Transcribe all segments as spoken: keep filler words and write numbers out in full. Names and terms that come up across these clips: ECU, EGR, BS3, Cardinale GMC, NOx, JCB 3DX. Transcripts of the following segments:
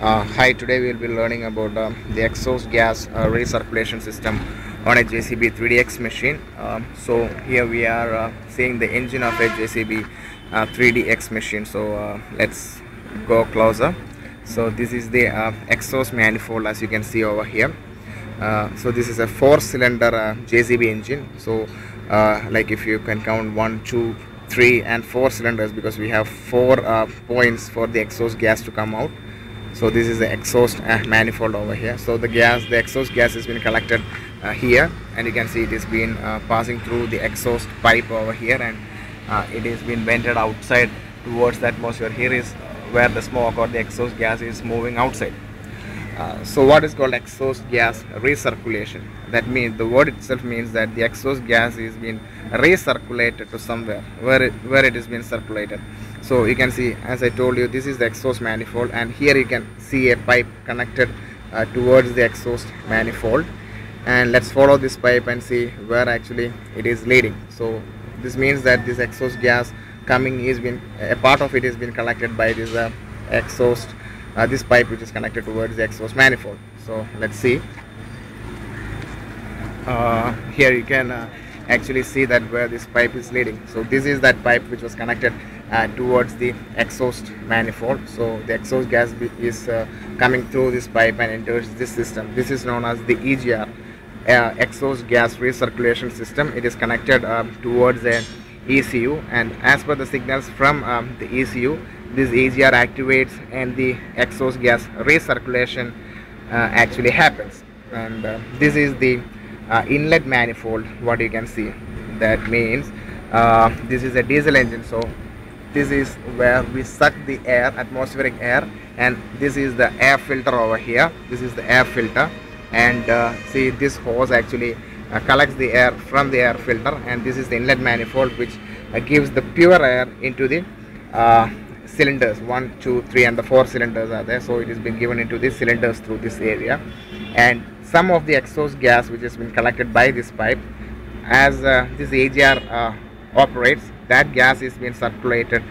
Uh, hi, today we will be learning about uh, the exhaust gas uh, recirculation system on a J C B three D X machine. Uh, so here we are uh, seeing the engine of a J C B uh, three D X machine. So uh, let's go closer. So this is the uh, exhaust manifold, as you can see over here. Uh, so this is a four cylinder uh, J C B engine. So uh, like if you can count one, two, three and four cylinders, because we have four uh, points for the exhaust gas to come out. So this is the exhaust uh, manifold over here. So the gas, the exhaust gas has been collected uh, here, and you can see it has been uh, passing through the exhaust pipe over here, and uh, it has been vented outside towards the atmosphere. Here is where the smoke or the exhaust gas is moving outside. Uh, so what is called exhaust gas recirculation? That means the word itself means that the exhaust gas is being recirculated to somewhere where it, where it has been circulated. So you can see, as I told you, this is the exhaust manifold, and here you can see a pipe connected uh, towards the exhaust manifold, and let's follow this pipe and see where actually it is leading. So this means that this exhaust gas coming is been, a part of it has been collected by this uh, exhaust Uh, this pipe, which is connected towards the exhaust manifold. So let's see. Uh, here you can uh, actually see that where this pipe is leading. So this is that pipe which was connected uh, towards the exhaust manifold. So the exhaust gas is uh, coming through this pipe and enters this system. This is known as the E G R, uh, exhaust gas recirculation system. It is connected uh, towards an E C U, and as per the signals from um, the E C U, this E G R activates and the exhaust gas recirculation uh, actually happens. And uh, this is the uh, inlet manifold, what you can see. That means uh, this is a diesel engine, so this is where we suck the air, atmospheric air, and this is the air filter over here. This is the air filter, and uh, see, this hose actually Uh, collects the air from the air filter, and this is the inlet manifold which uh, gives the pure air into the uh, cylinders. One, two, three and the four cylinders are there, so it has been given into the cylinders through this area, and some of the exhaust gas which has been collected by this pipe, as uh, this E G R uh, operates, that gas is being circulated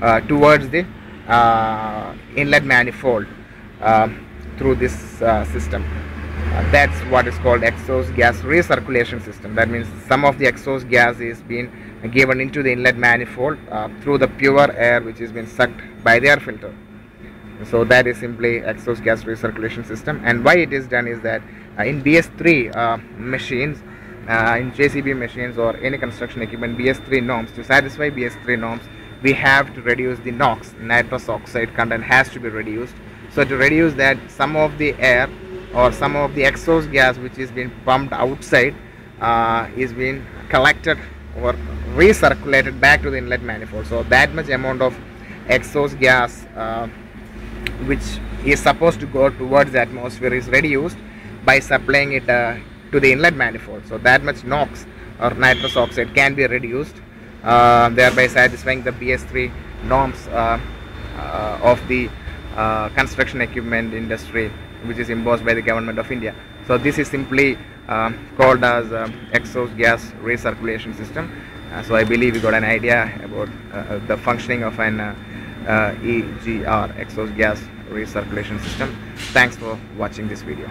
uh, towards the uh, inlet manifold uh, through this uh, system. Uh, that's what is called exhaust gas recirculation system. That means some of the exhaust gas is being given into the inlet manifold uh, through the pure air which is being sucked by the air filter. So that is simply exhaust gas recirculation system. And why it is done is that uh, in B S three uh, machines, uh, in J C B machines or any construction equipment, B S three norms, to satisfy B S three norms, we have to reduce the NOx, nitrous oxide content has to be reduced. So to reduce that, some of the air or some of the exhaust gas which is being pumped outside uh, is being collected or recirculated back to the inlet manifold. So that much amount of exhaust gas uh, which is supposed to go towards the atmosphere is reduced by supplying it uh, to the inlet manifold. So that much NOx or nitrous oxide can be reduced, uh, thereby satisfying the B S three norms uh, uh, of the uh, construction equipment industry, which is imposed by the government of India. So this is simply uh, called as uh, exhaust gas recirculation system. Uh, so I believe we got an idea about uh, the functioning of an uh, uh, E G R, exhaust gas recirculation system. Thanks for watching this video.